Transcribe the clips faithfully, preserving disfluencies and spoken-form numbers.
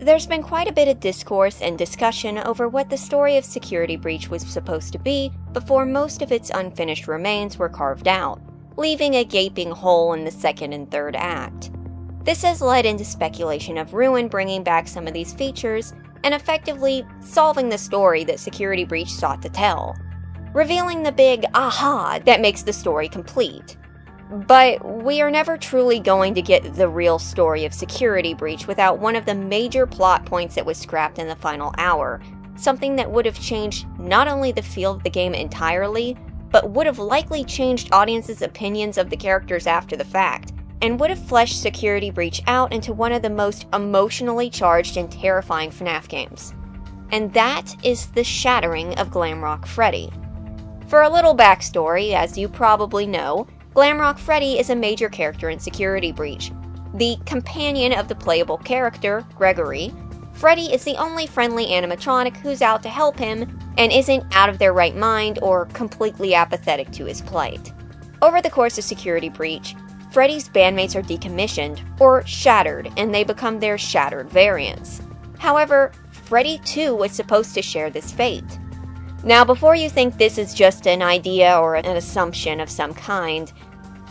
There's been quite a bit of discourse and discussion over what the story of Security Breach was supposed to be before most of its unfinished remains were carved out, leaving a gaping hole in the second and third act. This has led into speculation of Ruin bringing back some of these features and effectively solving the story that Security Breach sought to tell, revealing the big aha that makes the story complete. But we are never truly going to get the real story of Security Breach without one of the major plot points that was scrapped in the final hour, something that would have changed not only the feel of the game entirely, but would have likely changed audiences' opinions of the characters after the fact, and would have fleshed Security Breach out into one of the most emotionally charged and terrifying FNAF games. And that is the shattering of Glamrock Freddy. For a little backstory, as you probably know, Glamrock Freddy is a major character in Security Breach. The companion of the playable character, Gregory, Freddy is the only friendly animatronic who's out to help him and isn't out of their right mind or completely apathetic to his plight. Over the course of Security Breach, Freddy's bandmates are decommissioned, or shattered, and they become their shattered variants. However, Freddy too was supposed to share this fate. Now, before you think this is just an idea or an assumption of some kind,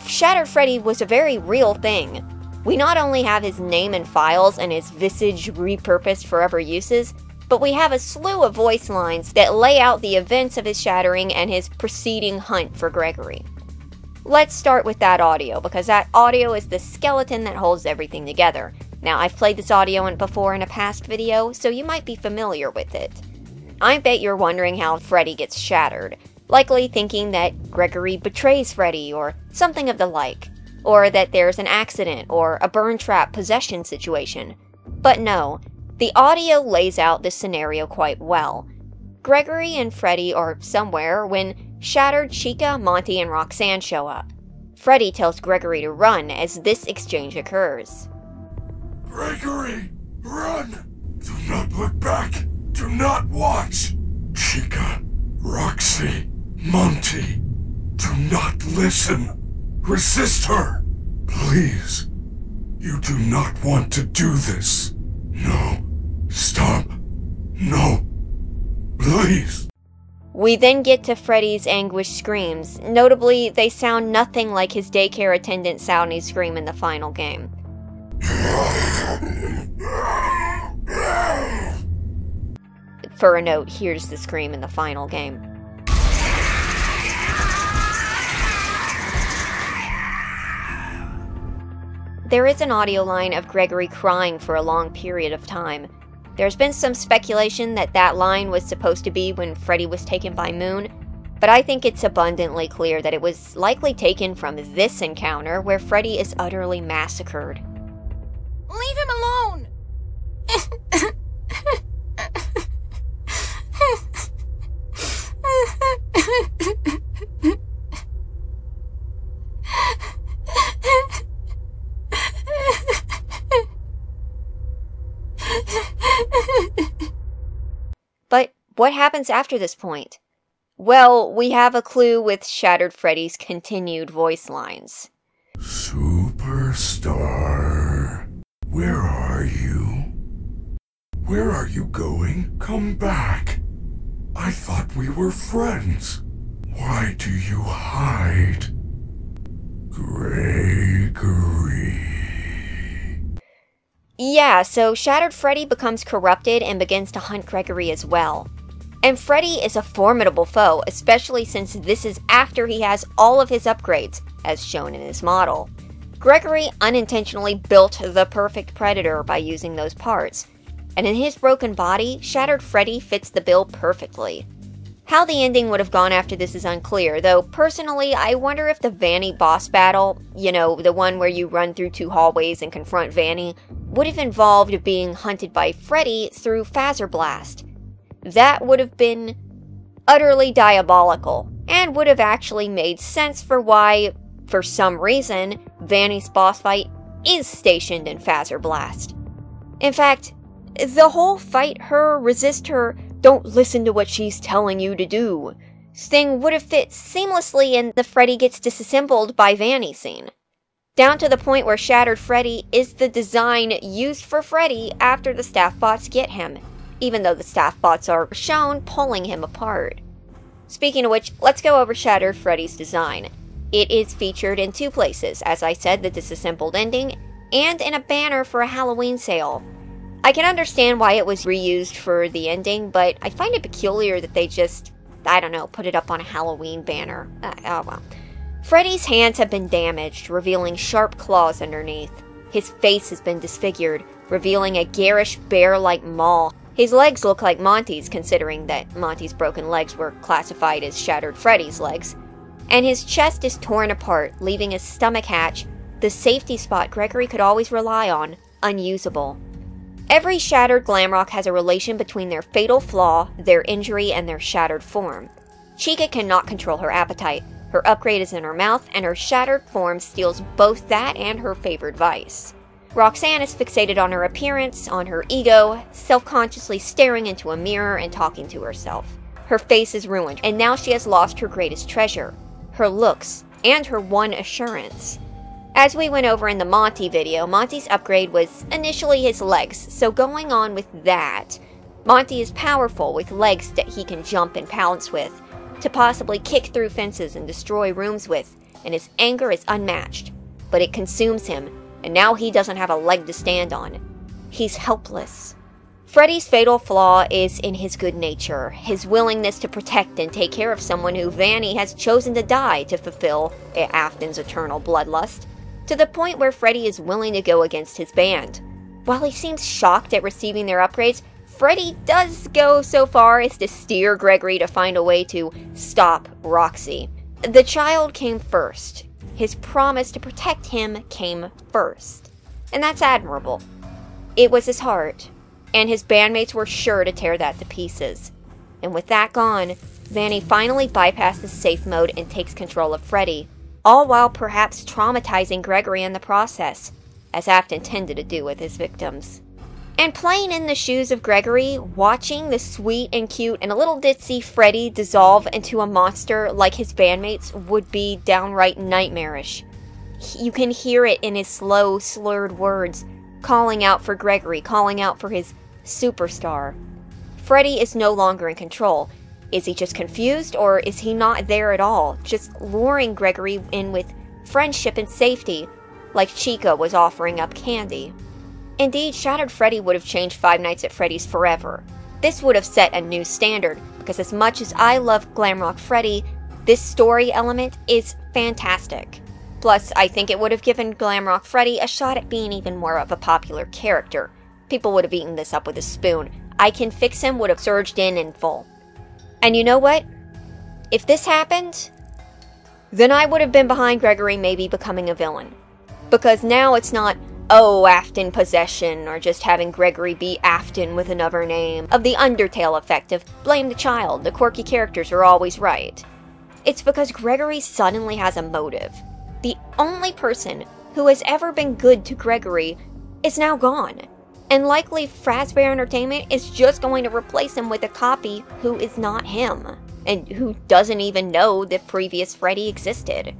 Shattered Freddy was a very real thing. We not only have his name in files and his visage repurposed for other uses, but we have a slew of voice lines that lay out the events of his shattering and his preceding hunt for Gregory. Let's start with that audio, because that audio is the skeleton that holds everything together. Now, I've played this audio before in a past video, so you might be familiar with it. I bet you're wondering how Freddy gets shattered, likely thinking that Gregory betrays Freddy or something of the like, or that there's an accident or a Burntrap possession situation. But no, the audio lays out this scenario quite well. Gregory and Freddy are somewhere when Shattered Chica, Monty, and Roxanne show up. Freddy tells Gregory to run as this exchange occurs. Gregory, run! Do not look back! Do not watch! Chica, Roxy, Monty, do not listen! Resist her! Please! You do not want to do this! No! Stop! No! Please! We then get to Freddy's anguished screams. Notably, they sound nothing like his daycare attendant Soundy's scream in the final game. For a note, here's the scream in the final game. There is an audio line of Gregory crying for a long period of time. There's been some speculation that that line was supposed to be when Freddy was taken by Moon, but I think it's abundantly clear that it was likely taken from this encounter where Freddy is utterly massacred. Leave him alone! But what happens after this point? Well, we have a clue with Shattered Freddy's continued voice lines. Superstar, where are you? Where are you going? Come back. I thought we were friends. Why do you hide? Gregory. Yeah, so Shattered Freddy becomes corrupted and begins to hunt Gregory as well. And Freddy is a formidable foe, especially since this is after he has all of his upgrades, as shown in his model. Gregory unintentionally built the perfect predator by using those parts. And in his broken body, Shattered Freddy fits the bill perfectly. How the ending would have gone after this is unclear, though personally I wonder if the Vanny boss battle, you know, the one where you run through two hallways and confront Vanny, would have involved being hunted by Freddy through Fazer Blast. That would have been utterly diabolical, and would have actually made sense for why, for some reason, Vanny's boss fight is stationed in Fazer Blast. In fact, the whole fight her, resist her, don't listen to what she's telling you to do thing would have fit seamlessly in the Freddy gets disassembled by Vanny scene. down to the point where Shattered Freddy is the design used for Freddy after the staff bots get him, even though the staff bots are shown pulling him apart. Speaking of which, let's go over Shattered Freddy's design. It is featured in two places, as I said, the disassembled ending, and in a banner for a Halloween sale. I can understand why it was reused for the ending, but I find it peculiar that they just, I don't know, put it up on a Halloween banner. Uh, oh well. Freddy's hands have been damaged, revealing sharp claws underneath. His face has been disfigured, revealing a garish bear-like maw. His legs look like Monty's, considering that Monty's broken legs were classified as Shattered Freddy's legs. And his chest is torn apart, leaving his stomach hatch, the safety spot Gregory could always rely on, unusable. Every shattered Glamrock has a relation between their fatal flaw, their injury, and their shattered form. Chica cannot control her appetite. Her upgrade is in her mouth, and her shattered form steals both that and her favored vice. Roxanne is fixated on her appearance, on her ego, self-consciously staring into a mirror and talking to herself. Her face is ruined, and now she has lost her greatest treasure, her looks, and her one assurance. As we went over in the Monty video, Monty's upgrade was initially his legs, so going on with that, Monty is powerful with legs that he can jump and pounce with, to possibly kick through fences and destroy rooms with, and his anger is unmatched, but it consumes him, and now he doesn't have a leg to stand on. He's helpless. Freddy's fatal flaw is in his good nature, his willingness to protect and take care of someone who Vanny has chosen to die to fulfill Afton's eternal bloodlust, to the point where Freddy is willing to go against his band. While he seems shocked at receiving their upgrades, Freddy does go so far as to steer Gregory to find a way to stop Roxy. The child came first. His promise to protect him came first. And that's admirable. It was his heart, and his bandmates were sure to tear that to pieces. And with that gone, Vanny finally bypasses safe mode and takes control of Freddy, all while perhaps traumatizing Gregory in the process, as Afton tended to do with his victims. And playing in the shoes of Gregory, watching the sweet and cute and a little ditzy Freddy dissolve into a monster like his bandmates would be downright nightmarish. You can hear it in his slow, slurred words, calling out for Gregory, calling out for his superstar. Freddy is no longer in control. Is he just confused, or is he not there at all, just luring Gregory in with friendship and safety, like Chica was offering up candy? Indeed, Shattered Freddy would have changed Five Nights at Freddy's forever. This would have set a new standard, because as much as I love Glamrock Freddy, this story element is fantastic. Plus, I think it would have given Glamrock Freddy a shot at being even more of a popular character. People would have eaten this up with a spoon. I Can Fix Him would have surged in in full. And you know what? If this happened, then I would have been behind Gregory maybe becoming a villain. Because now it's not, oh, Afton possession, or just having Gregory be Afton with another name, of the Undertale effect of blame the child, the quirky characters are always right. It's because Gregory suddenly has a motive. The only person who has ever been good to Gregory is now gone. And likely Fazbear Entertainment is just going to replace him with a copy who is not him, and who doesn't even know the previous Freddy existed.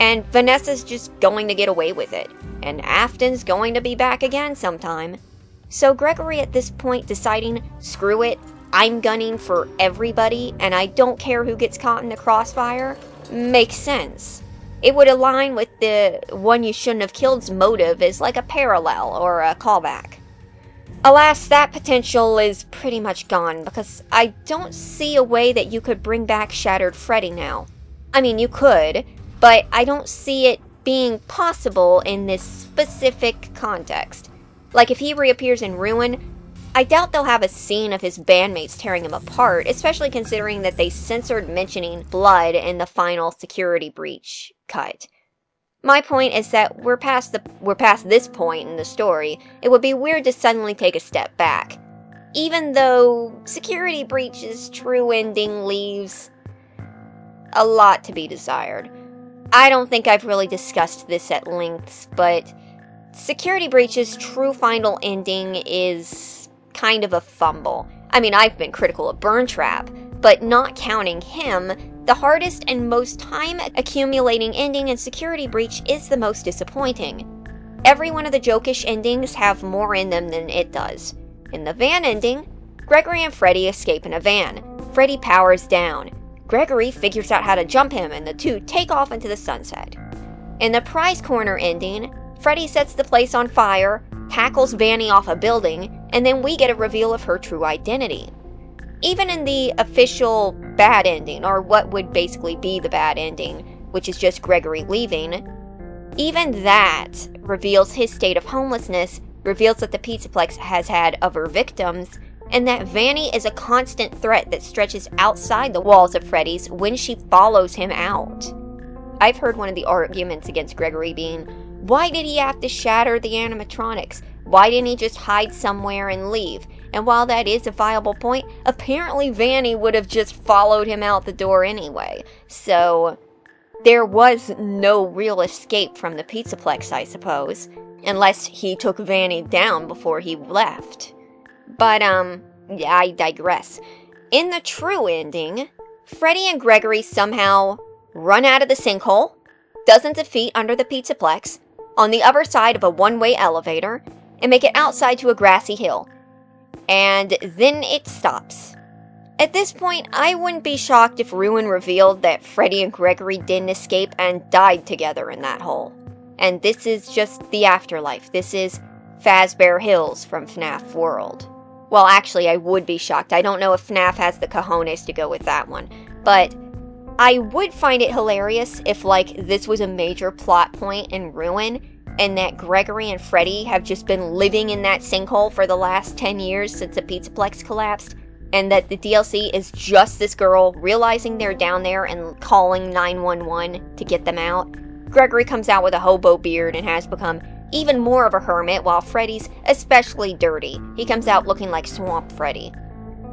And Vanessa's just going to get away with it, and Afton's going to be back again sometime. So Gregory at this point deciding, screw it, I'm gunning for everybody, and I don't care who gets caught in the crossfire, makes sense. It would align with the one you shouldn't have killed's motive as like a parallel or a callback. Alas, that potential is pretty much gone, because I don't see a way that you could bring back Shattered Freddy now. I mean, you could, but I don't see it being possible in this specific context. Like, if he reappears in Ruin, I doubt they'll have a scene of his bandmates tearing him apart, especially considering that they censored mentioning blood in the final Security Breach cut. My point is that we're past the we're past this point in the story. It would be weird to suddenly take a step back. Even though Security Breach's true ending leaves a lot to be desired. I don't think I've really discussed this at length, but Security Breach's true final ending is kind of a fumble. I mean, I've been critical of Burntrap, but not counting him, The hardest and most time accumulating ending in Security Breach is the most disappointing. Every one of the jokish endings have more in them than it does. In the van ending, Gregory and Freddy escape in a van. Freddy powers down. Gregory figures out how to jump him and the two take off into the sunset. In the prize corner ending, Freddy sets the place on fire, tackles Vanny off a building, and then we get a reveal of her true identity. Even in the official bad ending, or what would basically be the bad ending, which is just Gregory leaving, even that reveals his state of homelessness, reveals that the Pizzaplex has had other victims, and that Vanny is a constant threat that stretches outside the walls of Freddy's when she follows him out. I've heard one of the arguments against Gregory being, why did he have to shatter the animatronics? Why didn't he just hide somewhere and leave? And while that is a viable point, apparently Vanny would have just followed him out the door anyway. So, there was no real escape from the Pizzaplex, I suppose. Unless he took Vanny down before he left. But, um, yeah, I digress. In the true ending, Freddy and Gregory somehow run out of the sinkhole, dozens of feet under the Pizzaplex, on the other side of a one-way elevator, and make it outside to a grassy hill. And then it stops. At this point, I wouldn't be shocked if Ruin revealed that Freddy and Gregory didn't escape and died together in that hole. And this is just the afterlife. This is Fazbear Hills from FNAF World. Well, actually, I would be shocked. I don't know if FNAF has the cojones to go with that one. But I would find it hilarious if, like, this was a major plot point in Ruin, and that Gregory and Freddy have just been living in that sinkhole for the last ten years since the Pizzaplex collapsed, and that the D L C is just this girl realizing they're down there and calling nine one one to get them out. Gregory comes out with a hobo beard and has become even more of a hermit, while Freddy's especially dirty. He comes out looking like Swamp Freddy.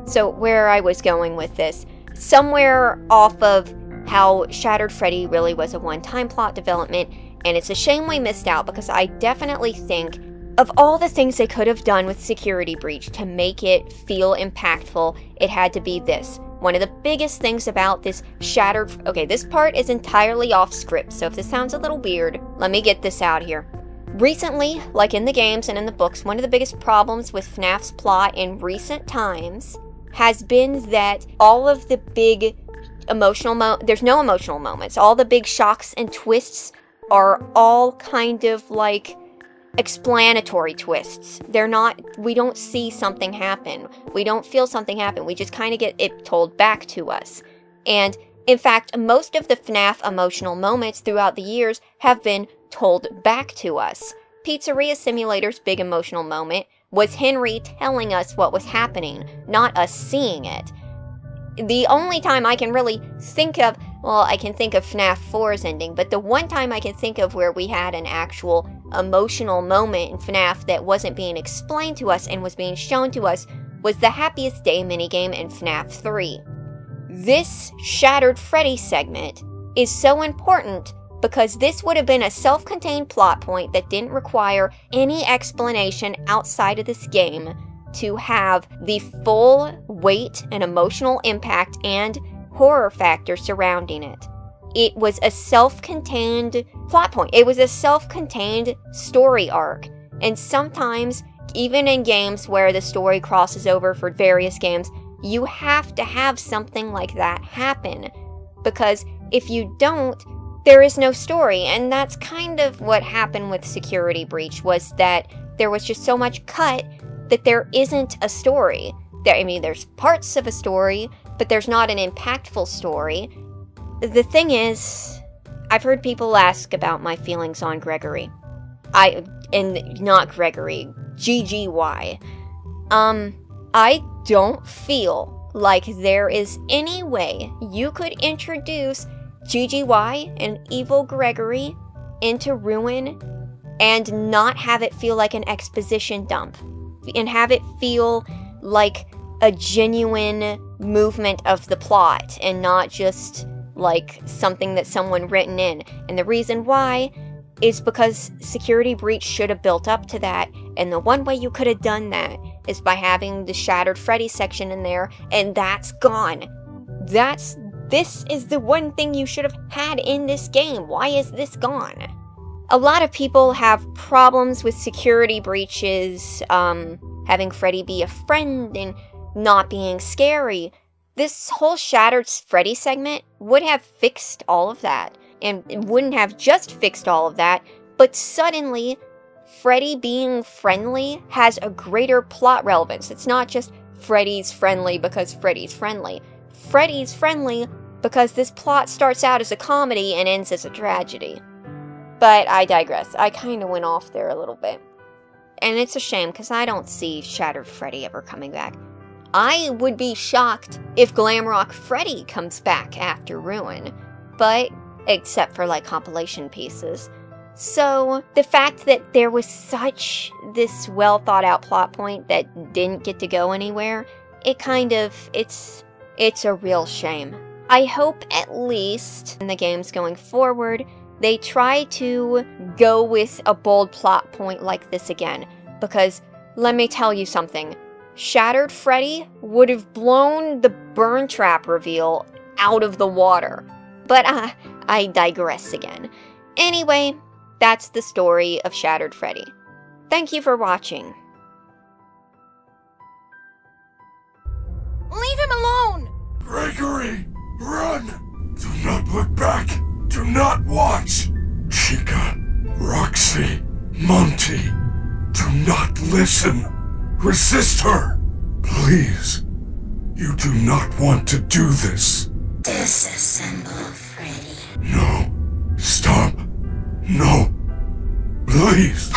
So where I was going with this, somewhere off of how Shattered Freddy really was a one-time plot development, and it's a shame we missed out, because I definitely think of all the things they could have done with Security Breach to make it feel impactful, it had to be this. One of the biggest things about this Shattered... Okay, this part is entirely off script, so if this sounds a little weird, let me get this out here. Recently, like in the games and in the books, one of the biggest problems with FNAF's plot in recent times has been that all of the big emotional mo- there's no emotional moments. All the big shocks and twists are all kind of like explanatory twists. They're not, we don't see something happen. We don't feel something happen. We just kind of get it told back to us. And in fact, most of the FNAF emotional moments throughout the years have been told back to us. Pizzeria Simulator's big emotional moment was Henry telling us what was happening, not us seeing it. The only time I can really think of, well, I can think of FNAF four's ending, but the one time I can think of where we had an actual emotional moment in FNAF that wasn't being explained to us and was being shown to us was the Happiest Day minigame in FNAF three. This Shattered Freddy segment is so important because this would have been a self-contained plot point that didn't require any explanation outside of this game to have the full weight and emotional impact and horror factor surrounding it. It was a self-contained plot point. It was a self-contained story arc. And sometimes, even in games where the story crosses over for various games, you have to have something like that happen. Because if you don't, there is no story. And that's kind of what happened with Security Breach, was that there was just so much cut that there isn't a story. There, I mean, there's parts of a story, but there's not an impactful story. The thing is, I've heard people ask about my feelings on Gregory. I, and not Gregory, G G Y. Um, I don't feel like there is any way you could introduce G G Y and evil Gregory into Ruin and not have it feel like an exposition dump. And have it feel like a genuine movement of the plot and not just like something that someone written in. And the reason why is because Security Breach should have built up to that, and the one way you could have done that is by having the Shattered Freddy section in there, and that's gone. That's This is the one thing you should have had in this game. Why is this gone? A lot of people have problems with security breaches, um, having Freddy be a friend and not being scary. This whole Shattered Freddy segment would have fixed all of that. And it wouldn't have just fixed all of that, but suddenly, Freddy being friendly has a greater plot relevance. It's not just Freddy's friendly because Freddy's friendly. Freddy's friendly because this plot starts out as a comedy and ends as a tragedy. But I digress. I kind of went off there a little bit. And it's a shame because I don't see Shattered Freddy ever coming back. I would be shocked if Glamrock Freddy comes back after Ruin. But except for like compilation pieces. So the fact that there was such this well thought out plot point that didn't get to go anywhere, it kind of, it's, it's a real shame. I hope at least in the games going forward, they try to go with a bold plot point like this again. Because let me tell you something, Shattered Freddy would have blown the Burntrap reveal out of the water. But uh, I digress again. Anyway, that's the story of Shattered Freddy. Thank you for watching. Leave him alone! Gregory, run! Do not look back! Do not watch! Chica, Roxy, Monty, do not listen! Resist her! Please, you do not want to do this. Disassemble, Freddy. No. Stop. No. Please.